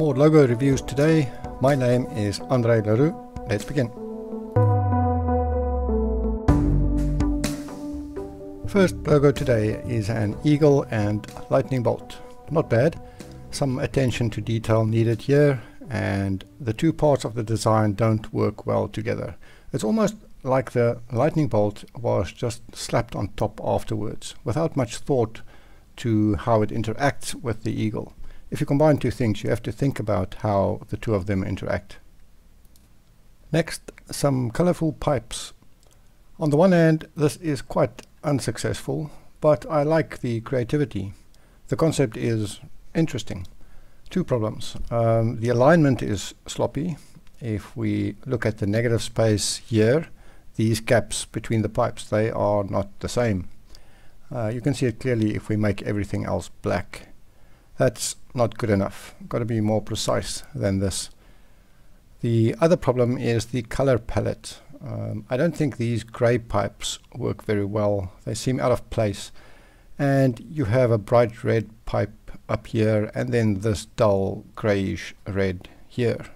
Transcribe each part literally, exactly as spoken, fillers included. More logo reviews today. My name is André Leroux. Let's begin. First logo today is an eagle and lightning bolt. Not bad. Some attention to detail needed here, and the two parts of the design don't work well together. It's almost like the lightning bolt was just slapped on top afterwards, without much thought to how it interacts with the eagle. If you combine two things, you have to think about how the two of them interact. Next, some colorful pipes. On the one hand, this is quite unsuccessful, but I like the creativity. The concept is interesting. Two problems. Um, the alignment is sloppy. If we look at the negative space here, these gaps between the pipes, they are not the same. Uh, you can see it clearly if we make everything else black. That's not good enough. Got to be more precise than this. The other problem is the color palette. Um, I don't think these gray pipes work very well. They seem out of place. And you have a bright red pipe up here, and then this dull grayish red here.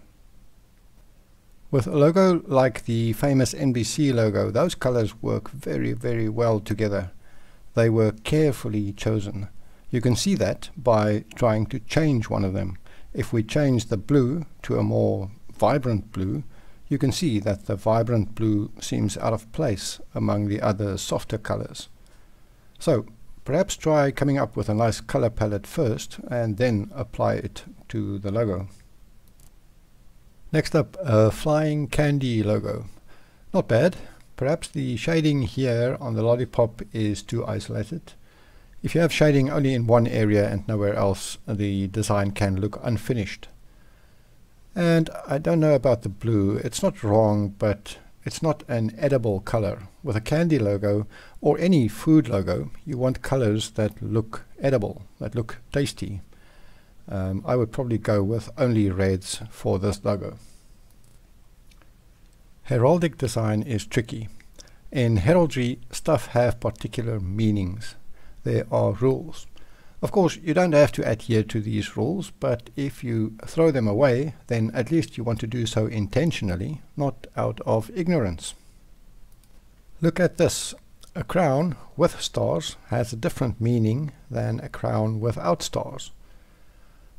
With a logo like the famous N B C logo, those colors work very, very well together. They were carefully chosen. You can see that by trying to change one of them. If we change the blue to a more vibrant blue, you can see that the vibrant blue seems out of place among the other softer colors. So, perhaps try coming up with a nice color palette first and then apply it to the logo. Next up, a flying candy logo. Not bad. Perhaps the shading here on the lollipop is too isolated. If you have shading only in one area and nowhere else, the design can look unfinished. And I don't know about the blue. It's not wrong, but it's not an edible color. With a candy logo or any food logo, you want colors that look edible, that look tasty. Um, I would probably go with only reds for this logo. Heraldic design is tricky. In heraldry, stuff have particular meanings. There are rules. Of course, you don't have to adhere to these rules, but if you throw them away, then at least you want to do so intentionally, not out of ignorance. Look at this. A crown with stars has a different meaning than a crown without stars.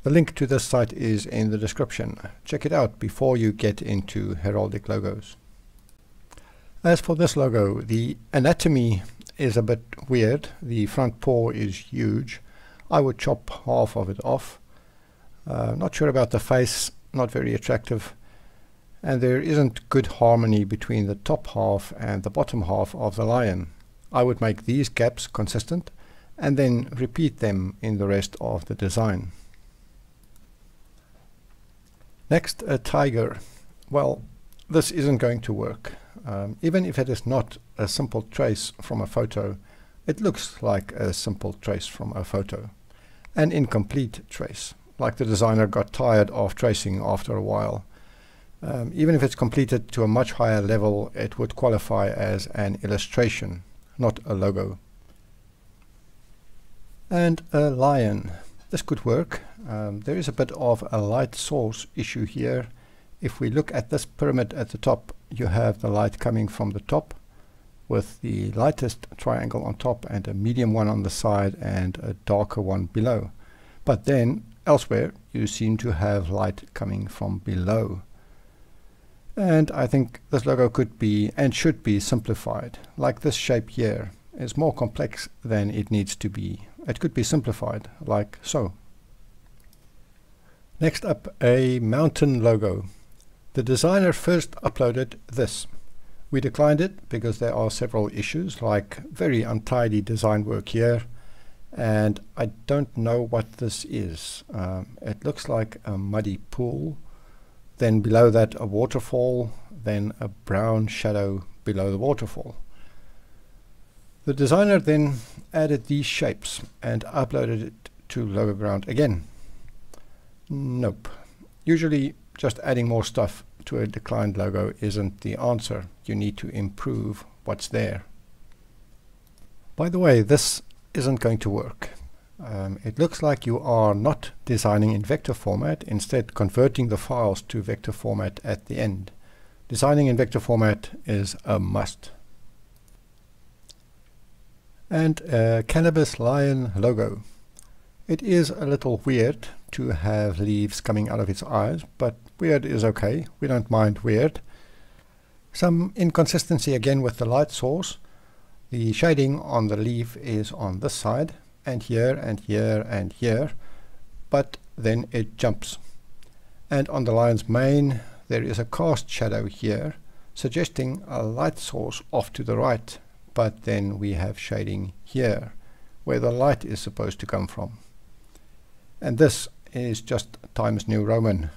The link to this site is in the description. Check it out before you get into heraldic logos. As for this logo, the anatomy is a bit weird. The front paw is huge. I would chop half of it off. Uh, not sure about the face, not very attractive. And there isn't good harmony between the top half and the bottom half of the lion. I would make these gaps consistent and then repeat them in the rest of the design. Next, a tiger. Well, this isn't going to work. Um, even if it is not a simple trace from a photo, it looks like a simple trace from a photo. An incomplete trace, like the designer got tired of tracing after a while. Um, even if it's completed to a much higher level, it would qualify as an illustration, not a logo. And a lion. This could work. Um, there is a bit of a light source issue here. If we look at this pyramid at the top, you have the light coming from the top, with the lightest triangle on top and a medium one on the side and a darker one below. But then elsewhere you seem to have light coming from below. And I think this logo could be and should be simplified. Like this shape here is more complex than it needs to be. It could be simplified like so. Next up, a mountain logo. The designer first uploaded this. We declined it because there are several issues, like very untidy design work here, and I don't know what this is. Um, it looks like a muddy pool, then below that a waterfall, then a brown shadow below the waterfall. The designer then added these shapes and uploaded it to LogoGround again. Nope. Usually just adding more stuff to a declined logo isn't the answer. You need to improve what's there. By the way, this isn't going to work. Um, it looks like you are not designing in vector format, instead converting the files to vector format at the end. Designing in vector format is a must. And a cannabis lion logo. It is a little weird to have leaves coming out of its eyes, but weird is okay. We don't mind weird. Some inconsistency again with the light source. The shading on the leaf is on this side, and here, and here, and here, but then it jumps. And on the lion's mane, there is a cast shadow here, suggesting a light source off to the right, but then we have shading here, where the light is supposed to come from. And this is just Times New Roman.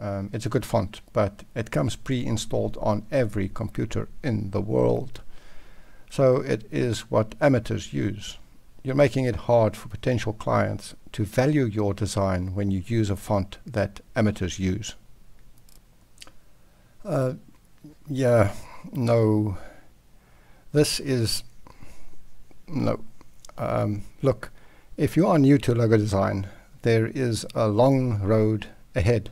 Um, it's a good font, but it comes pre-installed on every computer in the world. So it is what amateurs use. You're making it hard for potential clients to value your design when you use a font that amateurs use. Uh, yeah, no. This is... no. Um, look, if you are new to logo design, there is a long road ahead.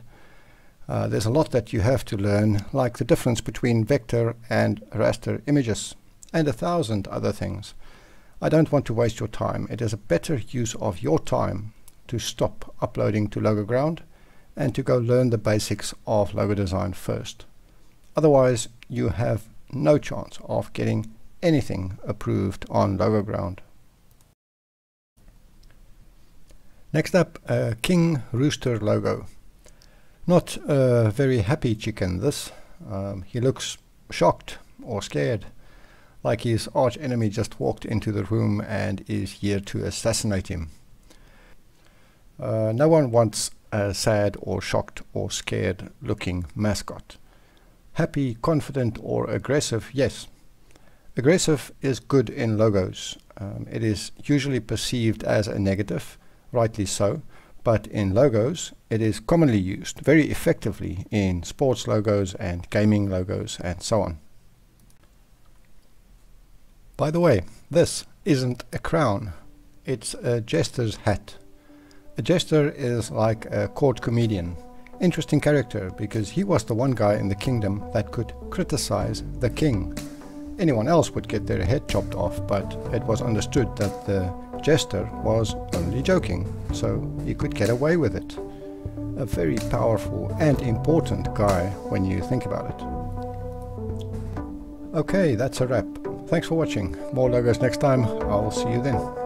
Uh, there's a lot that you have to learn, like the difference between vector and raster images, and a thousand other things. I don't want to waste your time. It is a better use of your time to stop uploading to LogoGround and to go learn the basics of logo design first. Otherwise, you have no chance of getting anything approved on LogoGround. Next up, a king rooster logo. Not a very happy chicken, this. Um, he looks shocked or scared, like his arch enemy just walked into the room and is here to assassinate him. Uh, no one wants a sad or shocked or scared looking mascot. Happy, confident or aggressive, yes. Aggressive is good in logos. Um, it is usually perceived as a negative, rightly so, but in logos it is commonly used very effectively in sports logos and gaming logos and so on. By the way, this isn't a crown, it's a jester's hat. A jester is like a court comedian. Interesting character, because he was the one guy in the kingdom that could criticize the king. Anyone else would get their head chopped off, but it was understood that the jester was only joking, so he could get away with it. A very powerful and important guy when you think about it. Okay, that's a wrap. Thanks for watching. More logos next time. I'll see you then.